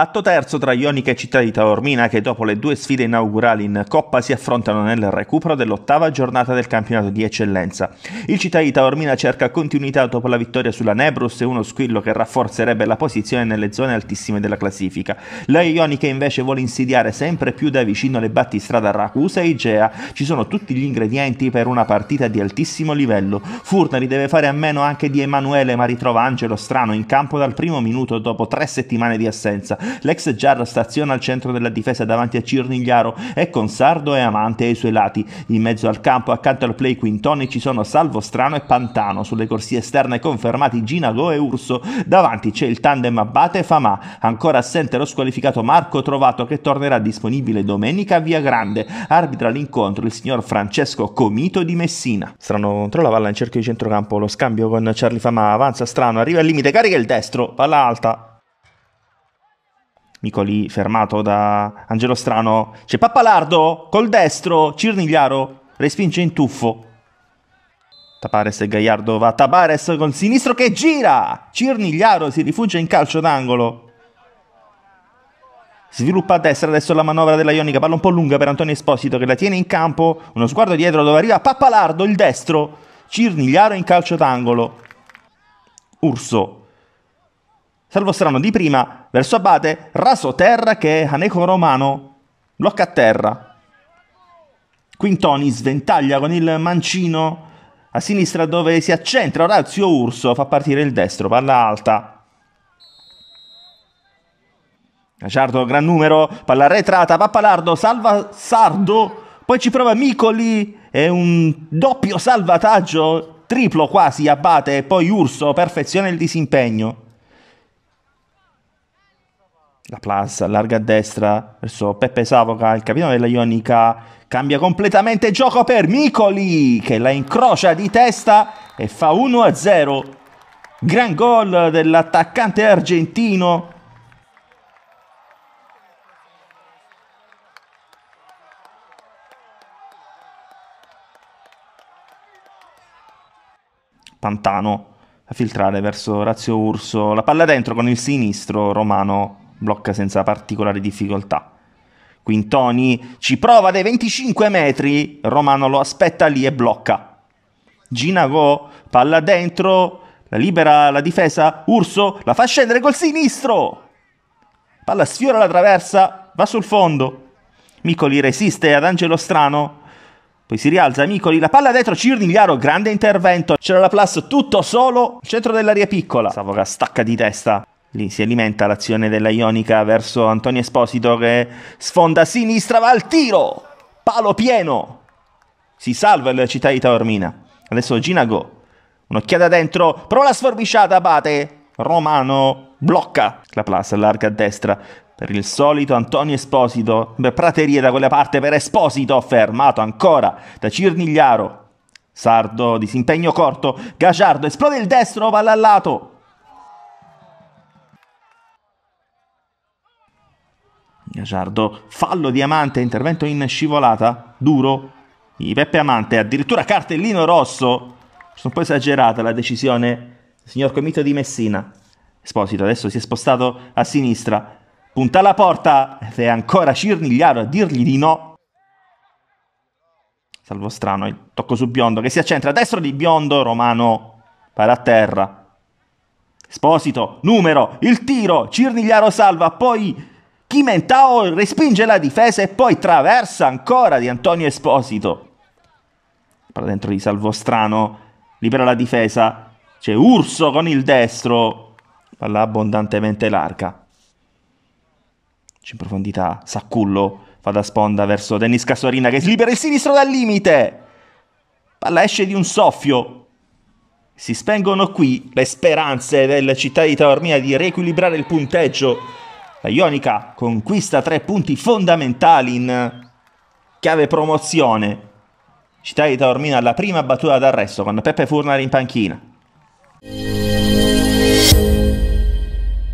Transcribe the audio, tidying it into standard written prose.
Atto terzo tra Ionica e Città di Taormina, che dopo le due sfide inaugurali in Coppa si affrontano nel recupero dell'ottava giornata del campionato di Eccellenza. Il Città di Taormina cerca continuità dopo la vittoria sulla Nebrus e uno squillo che rafforzerebbe la posizione nelle zone altissime della classifica. La Ionica invece vuole insidiare sempre più da vicino le battistrada Racusa e Igea. Ci sono tutti gli ingredienti per una partita di altissimo livello. Furnari deve fare a meno anche di Emanuele, ma ritrova Angelo Strano in campo dal primo minuto dopo 3 settimane di assenza. Lex Jarro staziona al centro della difesa davanti a Cirnigliaro e con Sardo e Amante ai suoi lati. In mezzo al campo, accanto al play Quintoni, ci sono Salvo, Strano e Pantano. Sulle corsie esterne confermati Ginago e Urso. Davanti c'è il tandem Abate e Fama. Ancora assente lo squalificato Marco Trovato, che tornerà disponibile domenica a Via Grande. Arbitra l'incontro il signor Francesco Comito di Messina. Strano controlla palla in cerchio di centrocampo, lo scambio con Charlie Fama, avanza Strano, arriva al limite, carica il destro, palla alta. Micoli fermato da Angelo Strano, c'è Pappalardo col destro, Cirnigliaro respinge in tuffo. Tapares e Gagliardo, va Tapares col sinistro che gira, Cirnigliaro si rifugia in calcio d'angolo. Sviluppa a destra adesso la manovra della Ionica, palla un po' lunga per Antonio Esposito che la tiene in campo, uno sguardo dietro dove arriva Pappalardo, il destro, Cirnigliaro in calcio d'angolo. Urso, Salvo Strano di prima, verso Abate, raso terra che Aneco Romano blocca a terra. Quintoni sventaglia con il mancino a sinistra dove si accentra Orazio Urso, fa partire il destro, palla alta. Gagliardo, gran numero, palla arretrata, Pappalardo salva Sardo, poi ci prova Micoli, è un doppio salvataggio, triplo quasi Abate e poi Urso, perfeziona il disimpegno. La Plaza allarga a destra verso Peppe Savoca, il capitano della Ionica, cambia completamente gioco per Micoli che la incrocia di testa e fa 1-0. Gran gol dell'attaccante argentino. Pantano a filtrare verso Orazio Urso, la palla dentro con il sinistro, Romano blocca senza particolari difficoltà. Quintoni ci prova dai 25 metri, Romano lo aspetta lì e blocca. Ginago, palla dentro, la libera la difesa, Urso la fa scendere col sinistro, palla sfiora la traversa, va sul fondo. Micoli resiste ad Angelo Strano, poi si rialza Micoli, la palla dentro Cirnigliaro, grande intervento, c'era la Plaza tutto solo, centro dell'area piccola, Savoca stacca di testa. Lì si alimenta l'azione della Ionica verso Antonio Esposito che sfonda a sinistra, va al tiro, palo pieno, si salva la Città di Taormina. Adesso Ginago, un'occhiata dentro, prova la sforbiciata, Abate, Romano blocca. La Plaza allarga a destra per il solito Antonio Esposito, praterie da quella parte per Esposito, fermato ancora da Cirnigliaro. Sardo, disimpegno corto, Gagliardo esplode il destro, palla al lato. Gagliardo, fallo di Amante, intervento in scivolata, duro di Peppe Amante, addirittura cartellino rosso. Sono un po' esagerata la decisione del signor Comito di Messina. Esposito adesso si è spostato a sinistra, punta alla porta ed è ancora Cirnigliaro a dirgli di no. Salvo Strano, il tocco su Biondo che si accentra a destra di Biondo, Romano para a terra. Esposito, numero, il tiro, Cirnigliaro salva, poi Chimentao respinge la difesa e poi traversa ancora di Antonio Esposito. Parla dentro di Salvo Strano, libera la difesa, c'è Urso con il destro, palla abbondantemente larga. C'è in profondità, Saccullo fa da sponda verso Dennis Casorina che libera il sinistro dal limite. Palla esce di un soffio. Si spengono qui le speranze della Città di Taormina di riequilibrare il punteggio. La Ionica conquista 3 punti fondamentali in chiave promozione. Città di Taormina alla prima battuta d'arresto con Peppe Furnari in panchina.